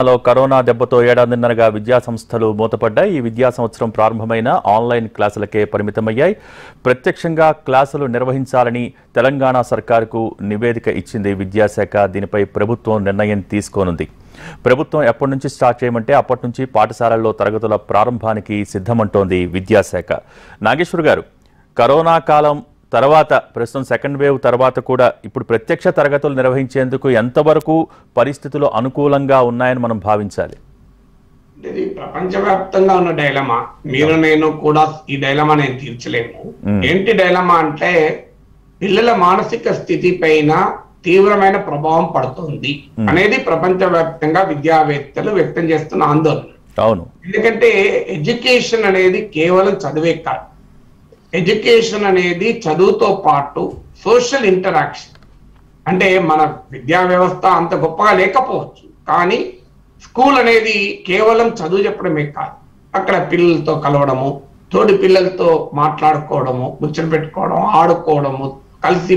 Hello corona దెబ్బతో ఏడాదిన్నరగా విద్యా సంస్థలు మూతపడ్డాయి। ఈ విద్యా సంవత్సరం ప్రారంభమైన ఆన్లైన్ క్లాసులకే పరిమితమయ్యాయి। ప్రత్యక్షంగా క్లాసులు నిర్వహించాలని తెలంగాణ సర్కారుకు నివేదిక ఇచ్చింది విద్యాశాఖ। దీనిపై ప్రభుత్వం నిర్ణయం తీసుకోనుంది। ప్రభుత్వం ఎప్పటి నుంచి స్టార్ట్ చేయమంటే అప్పటి నుంచి పాఠశాలల్లో తరగతుల ప్రారంభానికి సిద్ధమంటోంది విద్యాశాఖ। నాగేశ్వర్ గారు, కరోనా కాలం తర్వాత ప్రస్తుతం సెకండ్ వేవ్ తర్వాత కూడా ఇప్పుడు ప్రత్యక్ష తరగతులు నిర్వహించేందుకు ఎంతవరకు పరిస్థితులు అనుకూలంగా ఉన్నాయని మనం భావించాలి? ఇది ప్రపంచవ్యాప్తంగా ఉన్న డైలమా, మీరు నేను కూడా ఈ డైలమాని తీర్చలేము। ఏంటి డైలమా అంటే పిల్లల మానసిక స్థితి పైన తీవ్రమైన ప్రభావం పడుతుంది అనేది ప్రపంచవ్యాప్తంగా విద్యావేత్తలు వ్యక్తం చేస్తున్న ఆందోళన। అవును, ఎందుకంటే ఎడ్యుకేషన్ అనేది కేవలం చదువే కాదు। ఎడ్యుకేషన్ అనేది చదువుతో పాటు సోషల్ ఇంటరాక్షన్, అంటే మన విద్యా వ్యవస్థ అంత గొప్పగా లేకపోవచ్చు, కానీ స్కూల్ అనేది కేవలం చదువు చెప్పడమే కాదు, అక్కడ పిల్లలతో కలవడము, తోటి పిల్లలతో మాట్లాడుకోవడము, ముచ్చట పెట్టుకోవడం, ఆడుకోవడము, కలిసి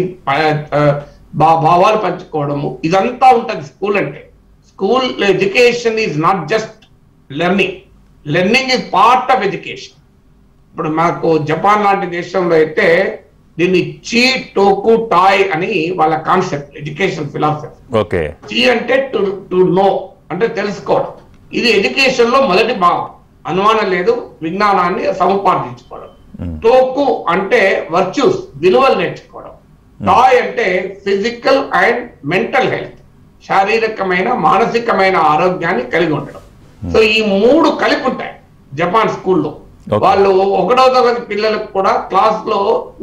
భావాలు పంచుకోవడము, ఇదంతా ఉంటుంది స్కూల్ అంటే। School education is not just learning, learning is part of education. ఇప్పుడు మనకు జపాన్ లాంటి దేశంలో అయితే దీన్ని చీ టోకు టాయ్ అని వాళ్ళ కాన్సెప్ట్, ఎడ్యుకేషన్ ఫిలాసఫీ। చీ అంటే టు టు నో అంటే తెలుసుకోవడం, ఇది ఎడ్యుకేషన్ లో మొదటి భాగం, అనుమానం లేదు, విజ్ఞానాన్ని సముపార్జించుకోవడం। టోకు అంటే వర్చ్యూస్, విలువలు నేర్చుకోవడం। టాయ్ అంటే ఫిజికల్ అండ్ మెంటల్ హెల్త్, శారీరకమైన మానసికమైన ఆరోగ్యాన్ని కలిగి ఉండడం। సో ఈ మూడు కలిపి ఉంటాయి జపాన్ స్కూల్లో। వాళ్ళు ఒకటో తరగతి పిల్లలకు కూడా క్లాస్ లో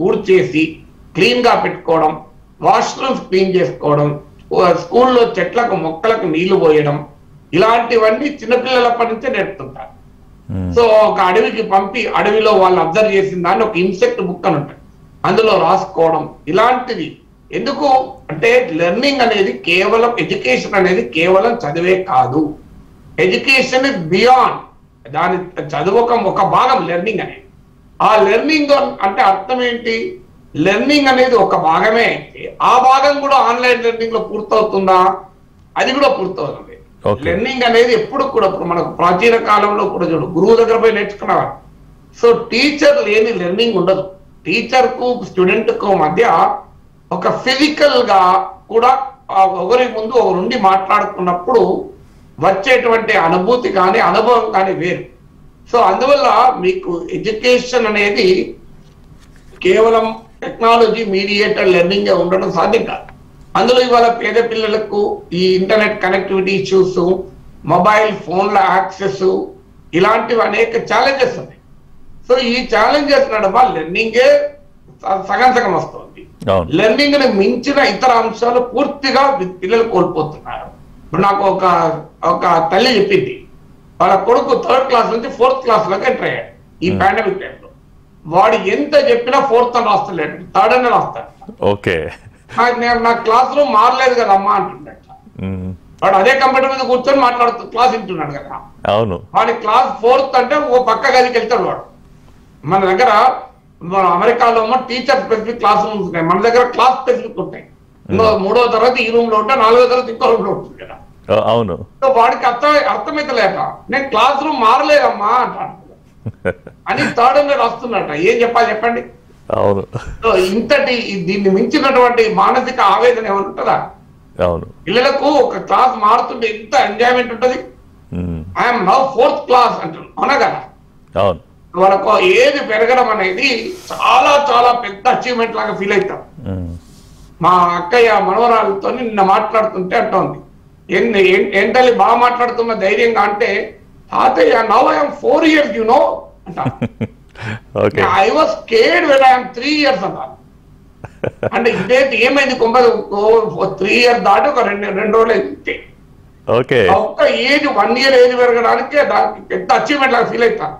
ఊడ్చేసి క్లీన్ గా పెట్టుకోవడం, వాష్రూమ్స్ క్లీన్ చేసుకోవడం, స్కూల్లో చెట్లకు మొక్కలకు నీళ్లు పోయడం, ఇలాంటివన్నీ చిన్నపిల్లలప్పటి నుంచే నేర్పుతుంటారు। సో ఒక అడవికి పంపి అడవిలో వాళ్ళు అబ్జర్వ్ చేసిన దాన్ని ఒక ఇన్సెక్ట్ బుక్ అని ఉంటుంది, అందులో రాసుకోవడం, ఇలాంటిది। ఎందుకు అంటే లెర్నింగ్ అనేది కేవలం, ఎడ్యుకేషన్ అనేది కేవలం చదివే కాదు, ఎడ్యుకేషన్ ఇస్ బియాండ్, దాని చదువు ఒక భాగం లెర్నింగ్ అనేది। ఆ లెర్నింగ్ అంటే అర్థం ఏంటి, లెర్నింగ్ అనేది ఒక భాగమే అయితే ఆ భాగం కూడా ఆన్లైన్ లెర్నింగ్ లో పూర్తవుతుందా? అది కూడా పూర్తవుతుంది। లెర్నింగ్ అనేది ఎప్పుడు కూడా, మనకు ప్రాచీన కాలంలో కూడా చూడు, గురువు దగ్గర పోయి నేర్చుకున్నవారు। సో టీచర్ లేని లెర్నింగ్ ఉండదు, టీచర్ కు స్టూడెంట్ కు మధ్య ఒక ఫిజికల్ గా కూడా ఒకరి ముందు ఒకరుండి మాట్లాడుకున్నప్పుడు వచ్చేటువంటి అనుభూతి కానీ అనుభవం కానీ వేరు। సో అందువల్ల మీకు ఎడ్యుకేషన్ అనేది కేవలం టెక్నాలజీ మీడియేటెడ్ లెర్నింగ్ ఉండడం సాధ్యం కాదు। అందులో ఇవాళ పేద పిల్లలకు ఈ ఇంటర్నెట్ కనెక్టివిటీ ఇష్యూస్, మొబైల్ ఫోన్ల యాక్సెస్, ఇలాంటివి అనేక ఛాలెంజెస్ ఉన్నాయి। సో ఈ ఛాలెంజెస్ నడప లెర్నింగే సగం సగం వస్తుంది, లెర్నింగ్ ని మించిన ఇతర అంశాలు పూర్తిగా పిల్లలు కోల్పోతున్నారు। ఇప్పుడు నాకు ఒక తల్లి చెప్పింది, వాళ్ళ కొడుకు థర్డ్ క్లాస్ నుంచి ఫోర్త్ క్లాస్ లోకి ఎంటర్ అయ్యాడు ఈ పాండమిక్ టైంలో। వాడు ఎంత చెప్పినా ఫోర్త్ అని రాస్తలేడు, థర్డ్ అని రాస్తాడు। నా క్లాస్ రూమ్ మారలేదు కదా అమ్మా అంటున్నాడు, వాడు అదే కంప్యూటర్ మీద కూర్చొని మాట్లాడుతూ క్లాస్ వింటున్నాడు కదా। వాడి క్లాస్ ఫోర్త్ అంటే ఓ పక్క గదికి వెళ్తాడు వాడు। మన దగ్గర మన అమెరికాలో టీచర్ స్పెసిఫిక్ క్లాస్ రూమ్స్ ఉన్నాయి, మన దగ్గర క్లాస్ స్పెసిఫిక్ ఉంటాయి। మూడో తరగతి ఈ రూమ్ లో ఉంటా, నాలుగో తరగతి ఇంకో రూమ్ లో ఉంటుంది కదా। అవును, వాడికి అర్థమైతలేట, నేను క్లాస్ రూమ్ మారలేదమ్మా అంటాను అని థర్డ్ అని వస్తున్నట, ఏం చెప్పాలి చెప్పండి? అవును, ఇంతటి దీన్ని మించినటువంటి మానసిక ఆవేదన ఏమైనా ఉంటుందా? అవును, పిల్లలకు ఒక క్లాస్ మారుతుంటే ఎంత ఎంజాయ్మెంట్ ఉంటది, ఐఎమ్ నౌ ఫోర్త్ క్లాస్ అంటారు, అవునా కదా? అవును, వాళ్ళకు ఏది పెరగడం అనేది చాలా చాలా పెద్ద అచీవ్మెంట్ లాగా ఫీల్ అవుతాం। మా అక్కయ్య మనవరాలతో నిన్న మాట్లాడుతుంటే అంటోంది, ఏంటల్లి బాగా మాట్లాడుతున్న ధైర్యంగా అంటే, తాతయ్య now I'm 4 years you know అంట, I was scared when I'm 3 years అంట అంటే, ఇదేంటి ఏమైంది కొంపది 3 years దాటి ఒక రెండు రోజులు అయితే ఒక్క ఏజ్ 1 year ఏజ్ పెరగడానికి దానికి పెద్ద అచీవ్మెంట్ లాగా ఫీల్ అవుతాను।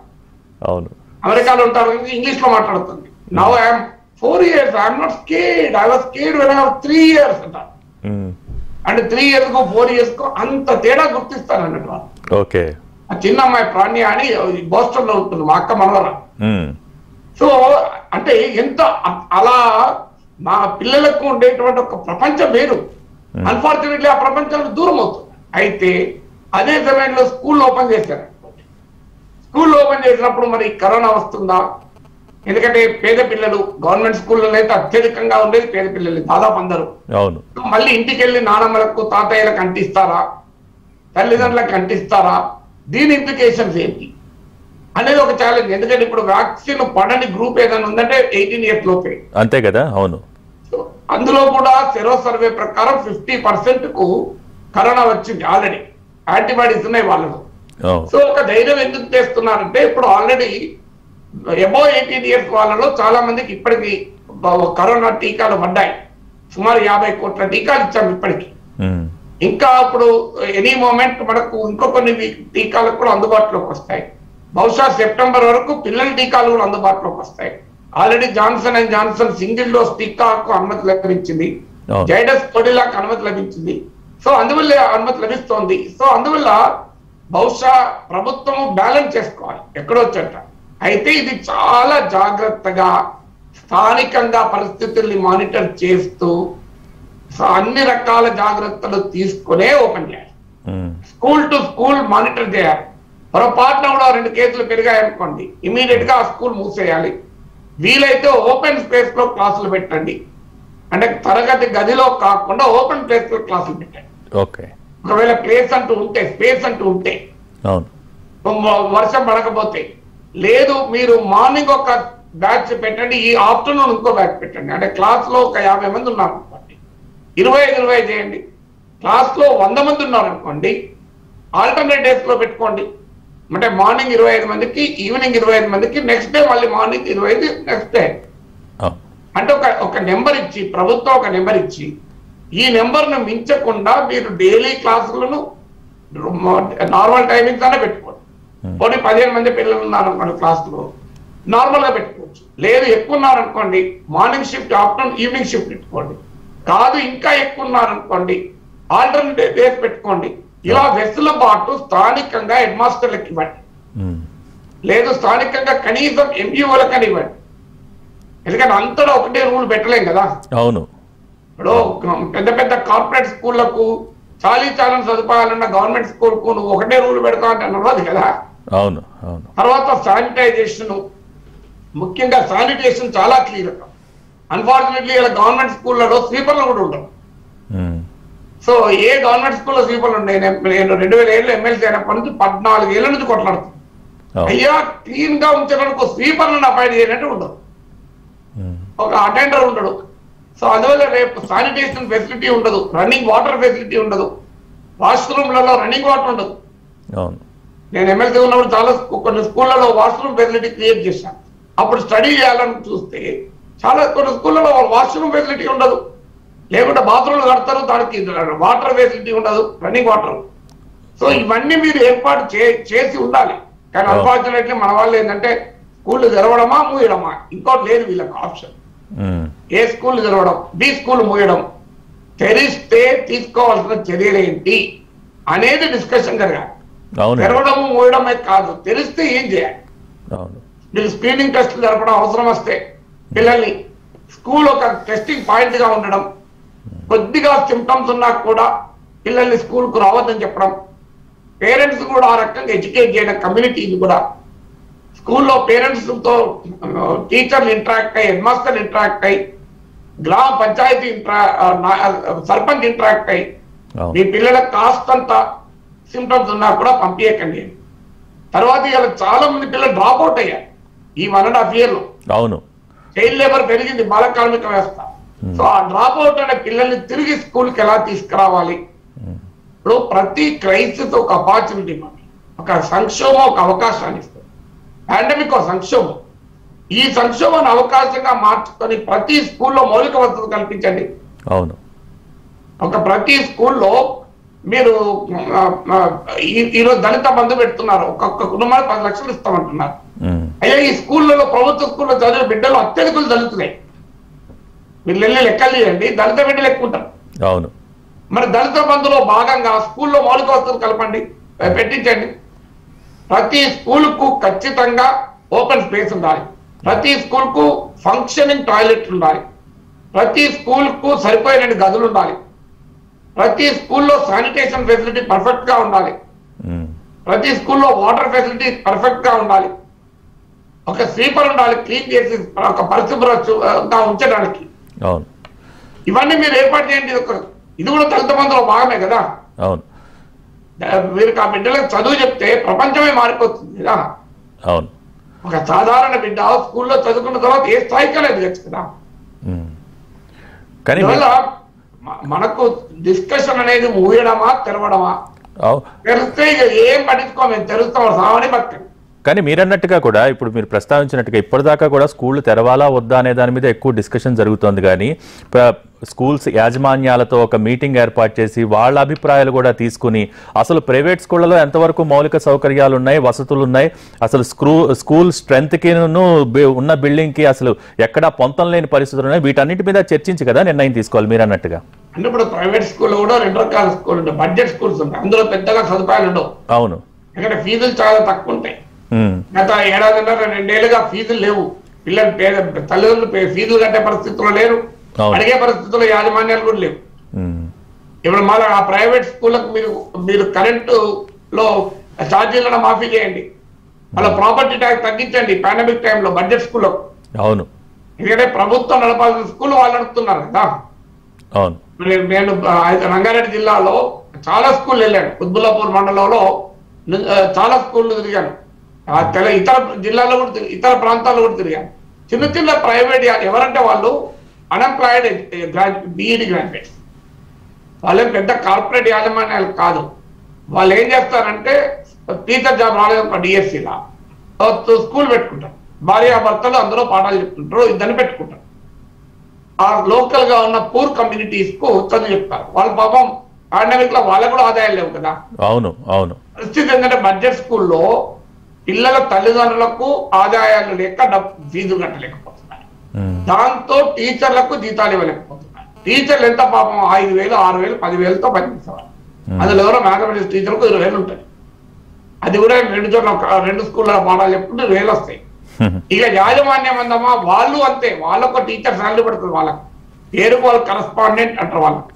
అవును, అమెరికాలో ఉంటారు, ఇంగ్లీష్ లో మాట్లాడుతుంది, now I'm 4 years, I'm not scared. I was scared when I was 3 years. And 3 years ko 4 years ko anta tera gurtistar annadu. Okay. ఆ చిన్న అమ్మాయి ప్రాణి అని బోస్టన్ లో ఉంటుంది, మా అక్క మనవరా। సో అంటే ఎంత అలా మా పిల్లలకు ఉండేటువంటి ఒక ప్రపంచం వేరు, అన్ఫార్చునేట్లీ ఆ ప్రపంచానికి దూరం అవుతుంది। అయితే ఆ అదే సమయంలో స్కూల్ ఓపెన్ చేశారు. స్కూల్ ఓపెన్ చేసినప్పుడు మరి కరోనా వస్తుందా? ఎందుకంటే పేద పిల్లలు గవర్నమెంట్ స్కూల్లో అయితే అత్యధికంగా ఉండేది పేద పిల్లలు, దాదాపు అందరూ. మళ్ళీ ఇంటికి వెళ్ళి నానమ్మలకు తాతయ్యలకు అంటిస్తారా, తల్లిదండ్రులకు అంటిస్తారా, దీని ఇంప్లికేషన్స్ ఏంటి అనేది ఒక ఛాలెంజ్. ఎందుకంటే ఇప్పుడు వ్యాక్సిన్ పడని గ్రూప్ ఏదైనా ఉందంటే 18 years లోపే, అంతే కదా? అవును. అందులో కూడా సెరో సర్వే ప్రకారం 50%కు కరోనా వచ్చింది ఆల్రెడీ, యాంటీబాడీస్ ఉన్నాయి వాళ్ళలో. సో ఒక ధైర్యం ఎందుకు చేస్తున్నారంటే ఇప్పుడు ఆల్రెడీ అబౌవ్ 18 years వాళ్ళలో చాలా మందికి ఇప్పటికీ కరోనా టీకాలు పడ్డాయి. సుమారు 50 కోట్ల టీకాలు ఇచ్చాము ఇప్పటికి. ఇంకా ఇప్పుడు ఎనీ మూమెంట్ మనకు ఇంకో కొన్ని టీకాలకు కూడా అందుబాటులోకి వస్తాయి. బహుశా సెప్టెంబర్ వరకు పిల్లల టీకాలు కూడా అందుబాటులోకి వస్తాయి. Already Johnson & Johnson single dose టీకాకు అనుమతి లభించింది, జైడస్ కొడిలాకు అనుమతి లభించింది. సో అందువల్ల అనుమతి లభిస్తోంది. సో అందువల్ల బహుశా ప్రభుత్వం బ్యాలెన్స్ చేసుకోవాలి ఎక్కడొచ్చట. అయితే ఇది చాలా జాగ్రత్తగా స్థానికంగా పరిస్థితుల్ని మానిటర్ చేస్తూ అన్ని రకాల జాగ్రత్తలు తీసుకునే ఓపెన్ చేయాలి. స్కూల్ టు స్కూల్ మానిటర్ చేయాలి. పొరపాటున కూడా 2 కేసులు పెరిగాయనుకోండి, ఇమీడియట్ గా స్కూల్ మూసేయాలి. వీలైతే ఓపెన్ స్పేస్ లో క్లాసులు పెట్టండి, అంటే తరగతి గదిలో కాకుండా ఓపెన్ ప్లేస్ లో క్లాసులు పెట్టండి. ఒకవేళ ప్లేస్ అంటూ ఉంటే, స్పేస్ అంటూ ఉంటే, వర్షం పడకపోతే. లేదు, మీరు మార్నింగ్ ఒక బ్యాచ్ పెట్టండి, ఈ ఆఫ్టర్నూన్ ఇంకో బ్యాచ్ పెట్టండి. అంటే క్లాస్ లో ఒక 50 మంది ఉన్నారు అనుకోండి, 25-25 చేయండి. క్లాస్ లో 100 మంది ఉన్నారు అనుకోండి, ఆల్టర్నేట్ డేస్ లో పెట్టుకోండి. అంటే మార్నింగ్ 25 మందికి, ఈవినింగ్ 25 మందికి, నెక్స్ట్ డే మళ్ళీ మార్నింగ్ 25, నెక్స్ట్ డే. అంటే ఒక నెంబర్ ఇచ్చి, ప్రభుత్వం ఒక నెంబర్ ఇచ్చి, ఈ నెంబర్ను మించకుండా మీరు డైలీ క్లాసులను నార్మల్ టైమింగ్స్ అనే పెట్టుకోండి. కొన్ని 15 మంది పిల్లలు ఉన్నారనుకోండి క్లాసులో, నార్మల్గా పెట్టుకోవచ్చు. లేదు, ఎక్కువ ఉన్నారనుకోండి, morning shift, afternoon, evening shift పెట్టుకోండి. కాదు, ఇంకా ఎక్కువ ఉన్నారనుకోండి, ఆల్టర్నేటివ్ డేస్ పెట్టుకోండి. ఇలా వెసులుబాటు స్థానికంగా హెడ్ మాస్టర్లకు ఇవ్వండి, లేదు స్థానికంగా కనీసం ఎంఈఓలకని ఇవ్వండి. ఎందుకంటే అంతటా ఒకటే రూల్ పెట్టలేం కదా. అవును, ఇప్పుడు పెద్ద పెద్ద కార్పొరేట్ స్కూళ్లకు చాలీ సదుపాయాలున్న గవర్నమెంట్ స్కూల్ కు నువ్వు ఒకటే రూల్ పెడతా అంటే అన్నది కదా. అవును. తర్వాత శానిటైజేషన్, ముఖ్యంగా శానిటేషన్ చాలా క్లియర్. అన్ఫార్చునేట్లీ ఇలా గవర్నమెంట్ స్కూళ్లలో స్వీపర్లు కూడా ఉండవు. సో ఏ గవర్నమెంట్ స్కూల్లో స్వీపర్లు ఉన్నాయి? నేను 2007 ఎమ్మెల్సీ అయినప్పటి నుంచి 14 ఏళ్ళ నుంచి కొట్లాడుతుంది. అయ్యా, క్లీన్ గా ఉంచడానికి స్వీపర్లను అపాయింట్ చేయనట్టు ఉండదు, ఒక అటెండర్ ఉండడు. సో అందువల్ల రేపు శానిటేషన్ ఫెసిలిటీ ఉండదు, రన్నింగ్ వాటర్ ఫెసిలిటీ ఉండదు, వాష్రూమ్లలో రన్నింగ్ వాటర్ ఉండదు. నేను ఎమ్మెల్సీ ఉన్నప్పుడు చాలా కొన్ని స్కూళ్లలో వాష్రూమ్ ఫెసిలిటీ క్రియేట్ చేశాను. అప్పుడు స్టడీ చేయాలని చూస్తే చాలా కొన్ని స్కూళ్లలో వాష్రూమ్ ఫెసిలిటీ ఉండదు, లేకుంటే బాత్రూమ్లు కడతారు, దానికి వాటర్ ఫెసిలిటీ ఉండదు, రన్నింగ్ వాటర్. సో ఇవన్నీ మీరు ఏర్పాటు చేసి ఉండాలి. కానీ అన్ఫార్చునేట్లీ మన వాళ్ళు ఏంటంటే స్కూళ్ళు తెరవడమా మూయడమా, ఇంకోటి లేదు వీళ్ళకి ఆప్షన్. ఏ స్కూల్ తెరవడం, బి స్కూల్ మూయడం. తెరిస్తే తీసుకోవాల్సిన చర్యలు ఏంటి అనేది డిస్కషన్ జరగాలి. తెరవడము మూయడమే కాదు, తెరిస్తే ఏం చేయాలి. మీరు స్క్రీనింగ్ టెస్టులు జరపడం అవసరం వస్తే, పిల్లల్ని స్కూల్ ఒక టెస్టింగ్ పాయింట్ గా ఉండడం, కొద్దిగా సింప్టమ్స్ ఉన్నా కూడా పిల్లల్ని స్కూల్కు రావద్దని చెప్పడం, పేరెంట్స్ కూడా ఆ రకంగా ఎడ్యుకేట్ చేయడం కమ్యూనిటీని కూడా. స్కూల్లో పేరెంట్స్తో టీచర్లు ఇంటరాక్ట్ అయ్యి, హెడ్ మాస్టర్లు ఇంటరాక్ట్ అయ్యి, గ్రామ పంచాయతీ సర్పంచ్ ఇంటరాక్ట్ అయ్యి, మీ పిల్లలకు కాస్తంత సింప్టమ్స్ ఉన్నా కూడా పంపించకండి. తర్వాత ఇలా చాలా మంది పిల్లలు డ్రాప్ అవుట్ అయ్యారు ఈ 1.5 years లో. అవును, చైల్డ్ లేబర్ పెరిగింది, బాల కార్మిక వ్యవస్థ. సో ఆ డ్రాప్ అవుట్ అనే పిల్లల్ని తిరిగి స్కూల్కి ఎలా తీసుకురావాలి? ఇప్పుడు ప్రతి క్రైసిస్ ఒక ఆపర్చునిటీ, ఒక సంక్షోభం, ఒక అవకాశాన్ని ఇస్తుంది. పాండమిక్ ఒక సంక్షోభం. ఈ సంక్షోభాన్ని అవకాశంగా మార్చుకొని ప్రతి స్కూల్లో మౌలిక వసతులు కల్పించండి. అవును, ఒక ప్రతి స్కూల్లో మీరు ఈరోజు దళిత బంధు పెడుతున్నారు, ఒక్కొక్క కుటుంబానికి 10 లక్షలు ఇస్తామంటున్నారు. అయ్యా, ఈ స్కూళ్లలో, ప్రభుత్వ స్కూల్లో చదివిన బిడ్డలు అత్యధికులు దళితులే. మీరు వెళ్ళి లెక్కలు చేయండి, దళిత బిడ్డలు ఎక్కువ ఉంటారు. అవును, మరి దళిత బంధులో భాగంగా స్కూల్లో మౌలిక వసతులు కలపండి, పెట్టించండి. ప్రతి స్కూల్ కు ఖచ్చితంగా ఓపెన్ స్పేస్ ఉండాలి, ప్రతి స్కూల్ కు ఫంక్షనింగ్ టాయిలెట్ ఉండాలి, ప్రతి స్కూల్ కు సరిపోయిన గదులు ఉండాలి, ప్రతి స్కూల్లో శానిటేషన్ ఫెసిలిటీ పర్ఫెక్ట్ గా ఉండాలి, ప్రతి స్కూల్లో వాటర్ ఫెసిలిటీ పర్ఫెక్ట్ గా ఉండాలి ఒక స్వీపర్ ఉండాలి క్లీన్ చేసి ఒక పరిశుభ్రంగా ఉంచడానికి అవును ఇవన్నీ మీరు ఏర్పాటు చేయండి ఇది కూడా తల్లిదండ్రుల భాగమే కదా అవును మీరు ఆ బిడ్డలకు చదువు చెప్తే ప్రపంచమే మారిపోతుంది కదా అవును ఒక సాధారణ బిడ్డ స్కూల్లో చదువుకున్న తర్వాత ఏ స్థాయికి వెళ్ళొచ్చు కదా కానీ మనకు డిస్కషన్ అనేది మూయడమా తెరవడమా ప్రస్తావించినట్టుగా ఇప్పటిదాకా కూడా స్కూల్ తెరవాలా వద్దా అనే దాని మీద ఎక్కువ డిస్కషన్ జరుగుతోంది కానీ స్కూల్స్ యాజమాన్యాలతో ఒక మీటింగ్ ఏర్పాటు చేసి వాళ్ళ అభిప్రాయాలు కూడా తీసుకుని అసలు ప్రైవేట్ స్కూళ్లలో ఎంతవరకు మౌలిక సౌకర్యాలు ఉన్నాయి వసతులు ఉన్నాయి అసలు స్కూల్ స్ట్రెంత్కి ఉన్న బిల్డింగ్కి అసలు ఎక్కడా పొంతం లేని పరిస్థితులు ఉన్నాయి వీటన్నిటి మీద చర్చించి కదా నిర్ణయం తీసుకోవాలి మీరు అన్నట్టుగా అంటే ఇప్పుడు ప్రైవేట్ స్కూల్లో కూడా రెండు రకాల స్కూల్ ఉంటాయి బడ్జెట్ స్కూల్స్ ఉంటాయి అందులో పెద్దగా సదుపాయాలు ఉండవు అవును ఎందుకంటే ఫీజులు చాలా తక్కువ ఉంటాయి గత ఏడాదిన్నర రెండేళ్లుగా ఫీజులు లేవు పిల్లలు తల్లిదండ్రులు ఫీజులు కట్టే పరిస్థితుల్లో లేరు అడిగే పరిస్థితుల్లో యాజమాన్యాలు కూడా లేవు ఇప్పుడు మళ్ళీ ఆ ప్రైవేట్ స్కూళ్ళకు మీరు కరెంటు లో ఛార్జీలను మాఫీ చేయండి మళ్ళీ ప్రాపర్టీ ట్యాక్స్ తగ్గించండి పాండమిక్ టైంలో బడ్జెట్ స్కూళ్ళకు అవును ఎందుకంటే ప్రభుత్వం నడపాల్సిన స్కూల్ వాళ్ళు నడుపుతున్నారు కదా అవును నేను రంగారెడ్డి జిల్లాలో చాలా స్కూళ్ళు వెళ్ళాను కుత్బుల్లాపూర్ మండలంలో చాలా స్కూళ్ళు తిరిగాను ఇతర జిల్లాలో కూడా ఇతర ప్రాంతాల్లో కూడా తిరిగాను చిన్న చిన్న ప్రైవేట్ ఎవరంటే వాళ్ళు అన్ఎంప్లాయిడ్ బీఈడి గ్రాడ్యుయేట్స్ వాళ్ళేం పెద్ద కార్పొరేట్ యాజమాన్యాలు కాదు వాళ్ళు ఏం చేస్తారంటే టీచర్ జాబ్ రాలేదు డిఎస్సీలా స్కూల్ పెట్టుకుంటారు భార్య భర్తలు అందరూ పాఠాలు చెప్తుంటారు ఇద్దరిని పెట్టుకుంటారు ఆ లోకల్ గా ఉన్న పూర్ కమ్యూనిటీస్ కు చదువు చెప్తారు వాళ్ళ పాపం పాండమిక్ లో వాళ్ళకు కూడా ఆదాయాలు లేవు కదా అవును అవును పరిస్థితి ఏంటంటే బడ్జెట్ స్కూల్లో పిల్లల తల్లిదండ్రులకు ఆదాయాలు లేక ఫీజులు కట్టలేకపోతున్నారు దాంతో టీచర్లకు జీతాలు ఇవ్వలేకపోతున్నారు టీచర్లు ఎంత పాపం 5,000 6,000 10,000తో పనిచేసేవారు అందులో ఎవరో మ్యాథమెటిక్స్ టీచర్ కు 20,000 ఉంటుంది అది కూడా రెండు స్కూళ్ళ పాఠాలు చెప్పుకుంటే 2,000 వస్తాయి ఇక యాజమాన్యం అందమా వాళ్ళు అంతే వాళ్ళొక టీచర్ శాలరీ పడుతుంది వాళ్ళకి పేరు వాళ్ళు కరస్పాండెంట్ అంటారు వాళ్ళకి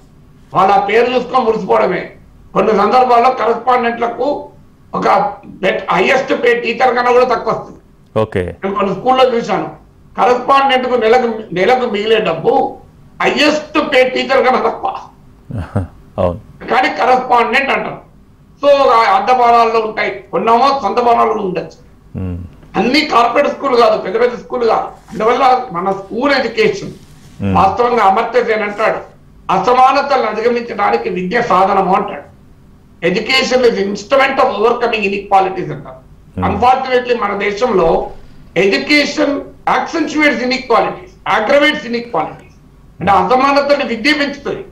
వాళ్ళ పేరు చూసుకొని మురిసిపోవడమే కొన్ని సందర్భాల్లో కరస్పాండెంట్లకు ఒక హైయెస్ట్ పే టీచర్ కన్నా కూడా తక్కువ వస్తుంది కొన్ని స్కూల్లో చూశాను కరస్పాండెంట్ కు నెలకు మిగిలే డబ్బు హైయెస్ట్ పే టీచర్ కన్నా తక్కువ కానీ కరస్పాండెంట్ అంటారు సో అడ్డ భవనాల్లో ఉంటాయి కొన్నేమో సొంత భవనాలు ఉండొచ్చు అన్ని కార్పొరేట్ స్కూల్ కాదు పెద్ద పెద్ద స్కూల్ కాదు అందువల్ల మన స్కూల్ ఎడ్యుకేషన్ వాస్తవంగా అమర్త్యసేన్ అంటాడు అసమానతలను అధిగమించడానికి విద్య సాధనము అంటాడు education is instrument of overcoming inequalities అంటారు అన్ఫార్చునేట్లీ మన దేశంలో education accentuates inequalities aggravates inequalities అంటే అసమానతను విద్య పెంచుతుంది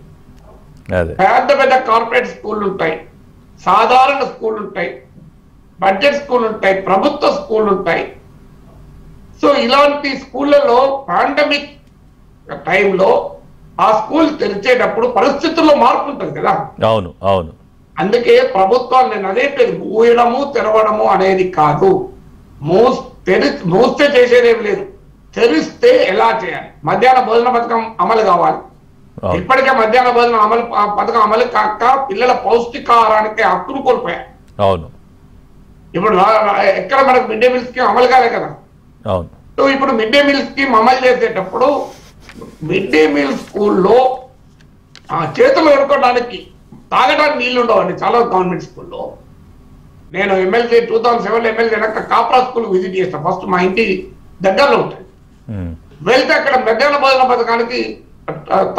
పెద్ద పెద్ద కార్పొరేట్ స్కూళ్ళు ఉంటాయి సాధారణ స్కూళ్ళు ఉంటాయి బడ్జెట్ స్కూల్ ఉంటాయి ప్రభుత్వ స్కూల్ ఉంటాయి సో ఇలాంటి స్కూళ్ళలో పాండమిక్ టైంలో ఆ స్కూల్ తెరిచేటప్పుడు పరిస్థితుల్లో మార్పు ఉంటుంది కదా అవును అవును అందుకే ప్రభుత్వాన్ని నేను అదే మూయడము తెరవడము అనేది కాదు మూస్తే చేసేదేం లేదు తెరిస్తే ఎలా చేయాలి మధ్యాహ్న భోజన పథకం అమలు కావాలి ఇప్పటికే మధ్యాహ్న భోజన పథకం అమలు కాక పిల్లల పౌష్టికాహారానికి హక్కును కోల్పోయారు అవును ఇప్పుడు ఎక్కడ మనకు మిడ్ డే మీల్ స్కీమ్ అమలు కాలే కదా అవును సో ఇప్పుడు మిడ్ డే మీల్ స్కీమ్ అమలు చేసేటప్పుడు మిడ్ డే మీల్ స్కూల్లో చేతులు కడుక్కోవడానికి తాగడానికి నీళ్లు ఉండవండి చాలా గవర్నమెంట్ స్కూల్లో నేను ఎమ్మెల్సీ 2007 ఎమ్మెల్సీ అయినాక కాప్రా స్కూల్ విజిట్ చేస్తాను ఫస్ట్ మా ఇంటి దగ్గరలో ఉంటుంది వెళ్తే అక్కడ మధ్యాహ్న భోజన పథకానికి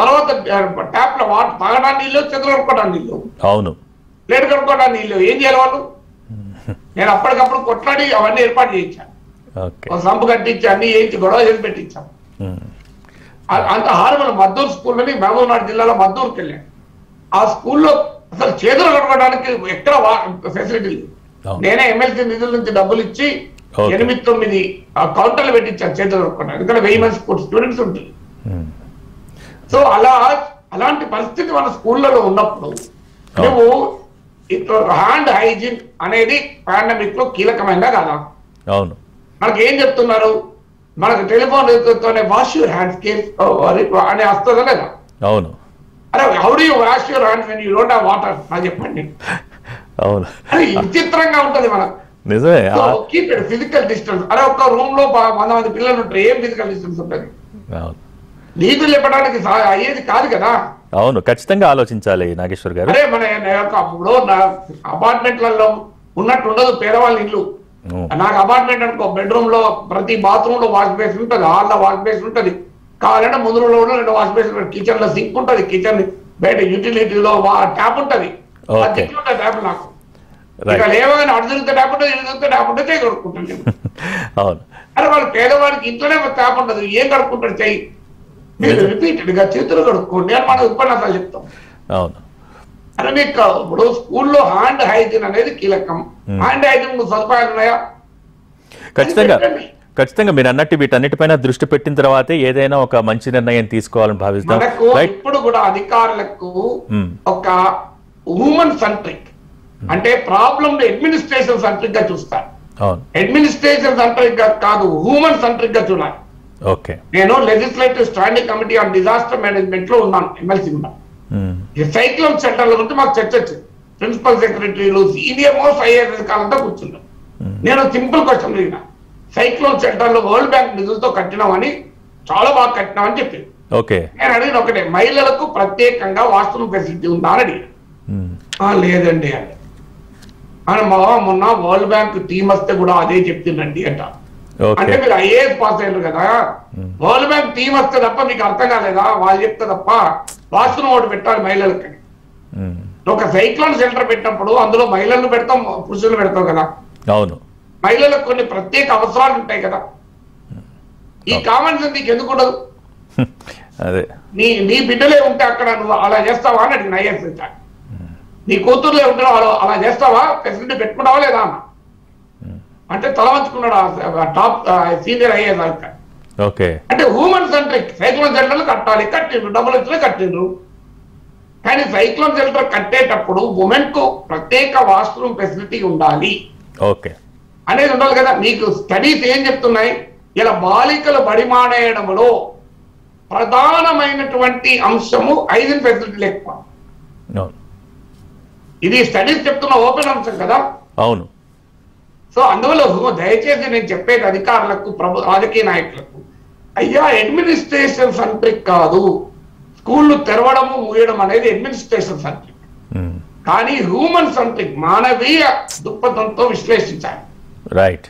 తర్వాత ట్యాప్లో వాటర్ తాగడానికి నీళ్ళు చేతులు కడుక్కోవడానికి నీళ్ళు అవును ప్లేట్ కడుక్కోవడానికి నీళ్ళు ఏం చేయాలి వాళ్ళు నేను అప్పటికప్పుడు కొట్లాడి అవన్నీ ఏర్పాటు చేయించాను సంపు కట్టించి అన్ని చేయించి గొడవ చేసి పెట్టించాం అంత హార్మల్ మద్దూరు స్కూల్లోని మహబూబ్నాథ్ జిల్లాలో మద్దూరుకి వెళ్ళాను ఆ స్కూల్లో అసలు చేతులు కట్టుకోవడానికి ఎక్కడ ఫెసిలిటీ లేదు నేనే ఎమ్మెల్సీ నిధుల నుంచి డబ్బులు ఇచ్చి 8-9 కౌంటర్లు పెట్టించాను చేతులు కట్టుకోవడానికి ఎందుకంటే 1000 మంది స్టూడెంట్స్ ఉంటుంది సో అలాంటి పరిస్థితి మన స్కూళ్ళలో ఉన్నప్పుడు నువ్వు హ్యాండ్ హైజీన్ అనేది పాండమిక్ లో కీలకమైందా కాదా అవును మనకి ఏం చెప్తున్నారు మనకు టెలిఫోన్ తోనే వాష్ యువర్ హ్యాండ్స్ కేర్ అని వస్తుందా లేదా అవును అరే how do you wash your hands and you don't have water అని చెప్పండి విచిత్రంగా ఉంటది మన నిజమే so keep it physical distance అలా ఒక రూమ్ లో 100 మంది పిల్లలు ఉంటారు ఏం ఫిజికల్ డిస్టెన్స్ ఉంటది అవును నీకు లేపడానికి అయ్యేది కాదు కదా అవును ఖచ్చితంగా ఆలోచించాలి నాగేశ్వర్ గారు అరే మన అప్పుడు నా అపార్ట్మెంట్లలో ఉన్నట్టు ఉండదు పేదవాళ్ళ ఇల్లు నాకు అపార్ట్మెంట్ అనుకో బెడ్రూమ్ లో ప్రతి బాత్రూమ్ లో వాష్ బేసిన్ ఉంటుంది హాల్లో వాష్ బేసిన్ ఉంటుంది కావాలంటే ముందు రోజులో ఉన్న వాష్ బేసిన్ కిచెన్ లో సింక్ ఉంటుంది కిచెన్ బయట యూటిలిటీలో ట్యాప్ ఉంటుంది ట్యాప్ నాకు లేవగానే అటు తిరిగితే ట్యాప్ ఉంటుంది ఇటు తిరిగితే ట్యాప్ ఉంటుంది చేయి కడుక్కుంటాను అరే వాళ్ళు పేదవాడికి ఇంట్లోనే ట్యాప్ ఉంటుంది ఏం కడుక్కుంటారు చేయి మీరు రిపీటెడ్ గా చేతులు కడుక్కోండి అని మనం ఉపన్యాసాలు చెప్తాం అరే మీకు ఇప్పుడు స్కూల్లో హ్యాండ్ హైజీన్ అనేది కీలకం హ్యాండ్ హైజీన్ సదుపాయాలు ఉన్నాయా ఖచ్చితంగా ఖచ్చితంగా మీరు అన్నట్టు వీటన్నిటిపైన దృష్టి పెట్టిన తర్వాతే ఏదైనా ఒక మంచి నిర్ణయం తీసుకోవాలని భావిస్తాం ఇప్పుడు కూడా అధికారులకు ఒక హ్యూమన్ సెంట్రిక్ అంటే ప్రాబ్లం అడ్మినిస్ట్రేషన్ సెంట్రిక్ గా చూస్తారు అడ్మినిస్ట్రేషన్ సెంట్రిక్ గా కాదు హ్యూమన్ సెంట్రిక్ గా చూడాలి ఓకే నేను legislative standing committee on disaster management లో ఉన్నాను ఎమ్మెల్సీ ఉన్నాను సైక్లోన్ సెంటర్ల గురించి మాకు చర్చ వచ్చింది ప్రిన్సిపల్ సెక్రటరీలు సీనియర్ మోస్ట్ ఐఏఎస్ అధికారులతో కూర్చున్నాం నేను సింపుల్ క్వశ్చన్ అడిగినా సైక్లోన్ సెంటర్లో వరల్డ్ బ్యాంక్ నిధులతో కట్టినామని చాలా బాగా కట్టినామని చెప్పింది నేను అడిగిన ఒకటే మహిళలకు ప్రత్యేకంగా వాష్రూమ్ ఫెసిలిటీ ఉందా అని అడిగిన లేదండి అండి అని మా మొన్న వరల్డ్ బ్యాంక్ టీం వస్తే కూడా అదే చెప్తుందండి అంట అంటే మీరు ఐఏఎస్ పాస్ అయ్యారు కదా వరల్డ్ బ్యాంక్ టీం వస్తే తప్ప మీకు అర్థం కాలేదా వాళ్ళు చెప్తే తప్ప వాష్రూమ్ ఒకటి పెట్టాలి మహిళలకి ఒక సైక్లోన్ సెంటర్ పెట్టినప్పుడు అందులో మహిళలను పెడతాం పురుషులు పెడతాం కదా అవును మహిళలకు కొన్ని ప్రత్యేక అవసరాలు ఉంటాయి కదా ఈ కామెంట్స్ నీకు ఎందుకు ఉండదు అదే నీ బిడ్డలే ఉంటే అక్కడ నువ్వు అలా చేస్తావా అని అడిగిన ఐఎస్ నీ కూతురులే ఉంటావు అలా చేస్తావా ఫెసిలిటీ పెట్టుకుంటావా లేదా అన్న అంటే తలవంచుకున్నాడు టాప్ సీనియర్ ఐఎస్ అంతా అంటే హ్యూమన్ సెంట్రిక్ సైక్లోన్ సెంటర్లు కట్టాలి కట్టిండ్రు డబ్బులు వచ్చినా కట్టిండ్రు కానీ సైక్లోన్ సెంటర్ కట్టేటప్పుడు ఉమెన్ కు ప్రత్యేక వాష్రూమ్ ఫెసిలిటీ ఉండాలి అనేది ఉండాలి కదా మీకు స్టడీస్ ఏం చెప్తున్నాయి ఇలా బాలికలు బడి మానేయడంలో ప్రధానమైనటువంటి అంశము హైజీన్ ఫెసిలిటీ లేకపోవడం ఇది స్టడీస్ చెప్తున్న ఓపెన్ అంశం కదా అవును సో అందువల్ల దయచేసి నేను చెప్పేది అధికారులకు రాజకీయ నాయకులకు అయ్యా అడ్మినిస్ట్రేషన్ సెంట్రిక్ కాదు స్కూళ్ళు తెరవడము మూయడం అనేది అడ్మినిస్ట్రేషన్ సెంట్రిక్ కానీ హ్యూమన్ సెంట్రిక్ మానవీయ దృక్పథంతో విశ్లేషించాలి రైట్